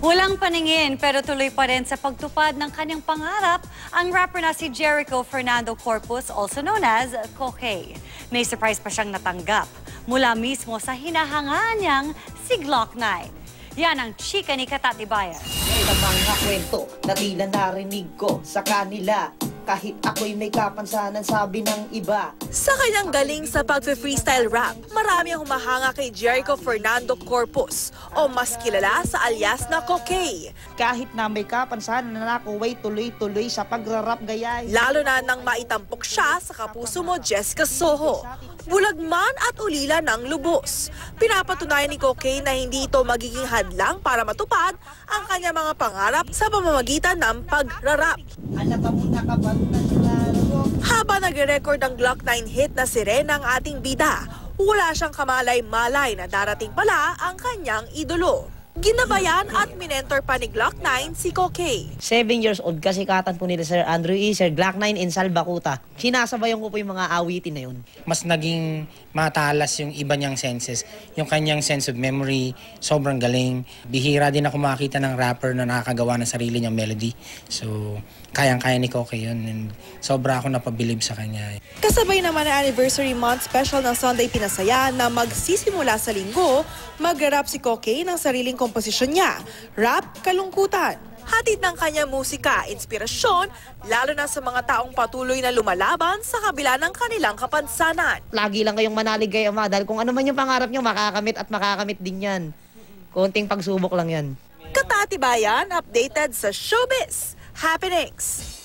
Walang paningin pero tuloy pa rin sa pagtupad ng kanyang pangarap ang rapper na si Jericho Fernando Corpus, also known as Kokey. May surprise pa siyang natanggap mula mismo sa hinahangaan niyang si Gloc 9. Yan ang chika ni Katatibay. Sa mga kwento na tila narinig ko sa kanila, kahit ako'y may kapansanan, sabi ng iba. Sa kanyang galing sa pag-freestyle rap, marami ang humahanga kay Jericho Fernando Corpus o mas kilala sa alias na Kokey. Kahit na may kapansanan na nakuway tuloy-tuloy sa pagrarap gayahin. Lalo na nang maitampok siya sa kapuso mo Jessica Soho. Bulagman at ulila ng lubos. Pinapatunayan ni Kokey na hindi ito magiging hadlang para matupad ang kanyang mga pangarap sa pamamagitan ng pagrarap. Habang nag-record ang Gloc 9 hit na Sirena ang ating bida, wala siyang kamalay-malay na darating pala ang kanyang idolo. Ginabayan at minentor pa ni Gloc 9 si Kokey. 7 years old kasi kasikatan po nila Sir Andrew E, Sir Gloc 9 and Sal Bakuta. Sinasabayan ko po yung mga awitin na yun. Mas naging matalas yung iba niyang senses. Yung kanyang sense of memory, sobrang galing. Bihira din ako makakita ng rapper na nakakagawa ng sarili niyang melody. So, kayang-kaya ni Kokey yun. And sobra ako napabilib sa kanya. Kasabay naman ang anniversary month special ng Sunday Pinasaya na magsisimula sa Linggo, mag-rap si Kokey ng sariling komposisyon niya, rap, kalungkutan. Hatid ng kanyang musika, inspirasyon, lalo na sa mga taong patuloy na lumalaban sa kabila ng kanilang kapansanan. Lagi lang kayong manalig kayo, ma, dahil kung ano man yung pangarap nyo, makakamit at makakamit din yan. Konting pagsubok lang yan. Katatibayan, updated sa showbiz happenings.